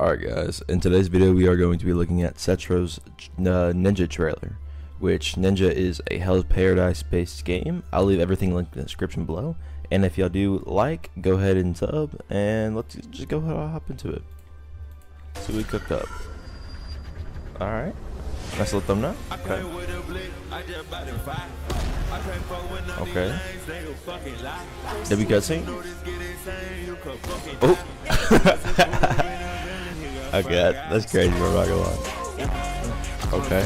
Alright guys, in today's video we are going to be looking at Setro's Ninja trailer, which Ninja is a Hell's Paradise based game. I'll leave everything linked in the description below, and if y'all do like, go ahead and sub, and let's just go ahead and hop into it. So we cooked up. Alright, nice little thumbnail. Okay. Okay. Did we cutscene? Oh! Okay, that's crazy, we're not gonna lie. Okay.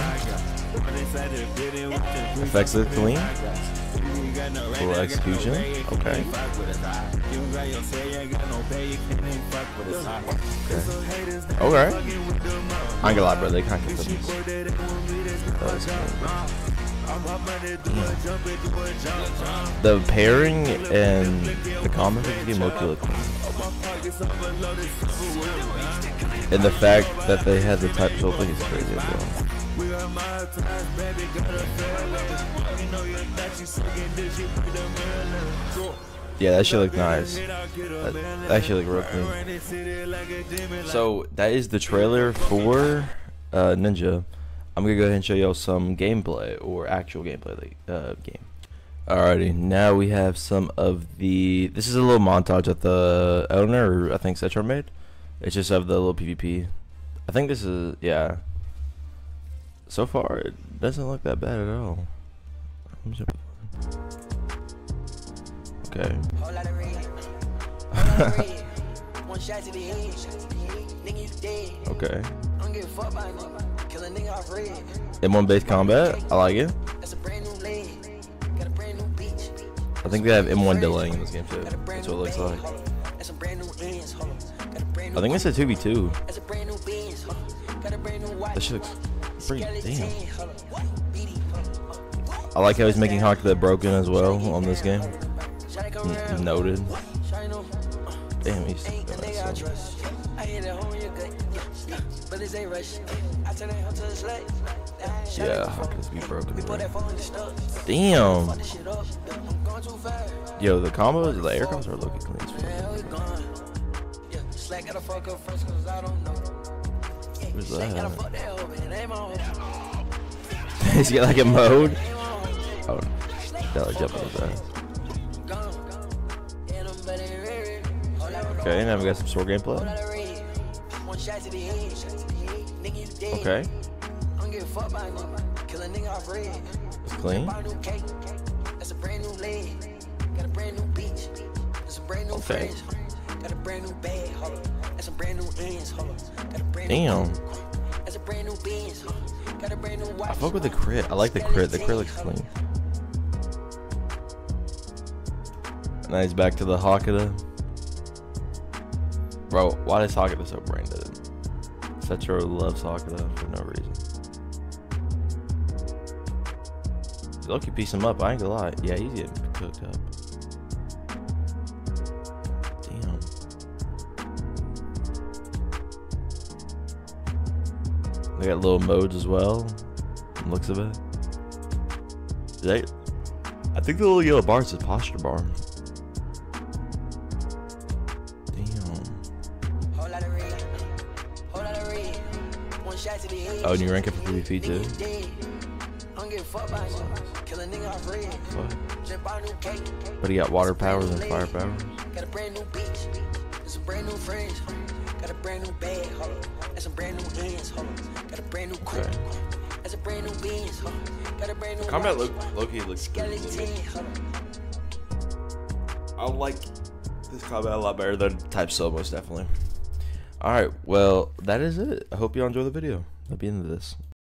Effects look clean. Full execution. Okay. Okay. Alright. I ain't gonna lie, bro, they can't get this. The pairing and the comments of the game look really cool. And the fact that they had the Type Soul thing is crazy as well. Yeah, that shit looked nice. That shit looked real cool. So, that is the trailer for Ninja. I'm gonna go ahead and show y'all some gameplay, or actual gameplay of the game. Alrighty, now we have some of the. This is a little montage that the owner, I think, Setro made. It's just of the little PvP. I think this is, yeah. So far, it doesn't look that bad at all. Okay. Okay. M1 based combat, I like it. I think they have M1 delaying in this game too. That's what it looks like. I think it's a 2v2. That shit looks pretty damn. I like how he's making Hawk that broken as well on this game. Noted. Damn, he's doing that stuff. Yeah, how can this be broken? Bro? Damn. Yo, the combos, the air combos are looking clean. Where's that? He's got like a mode. Oh, that was jumping his ass. Okay, now we got some sword gameplay. Okay. It's clean. Okay. Damn. I fuck with the crit. I like the crit. The crit looks clean. Now he's back to the Hakata. Bro, why is Hakata so brain dead? Setro loves Hakata for no reason. Loki piece him up, I ain't gonna lie. Yeah, he's getting cooked up. Damn. They got little modes as well. Looks of it. I think the little yellow bar is a posture bar. Oh, and you rank up for PvP too? What? But he got water powers and fire powers. Okay. Combat Loki looks good. I like this combat a lot better than Type Soul, most definitely. Alright, well, that is it. I hope you all enjoy the video. That'll be the end of this.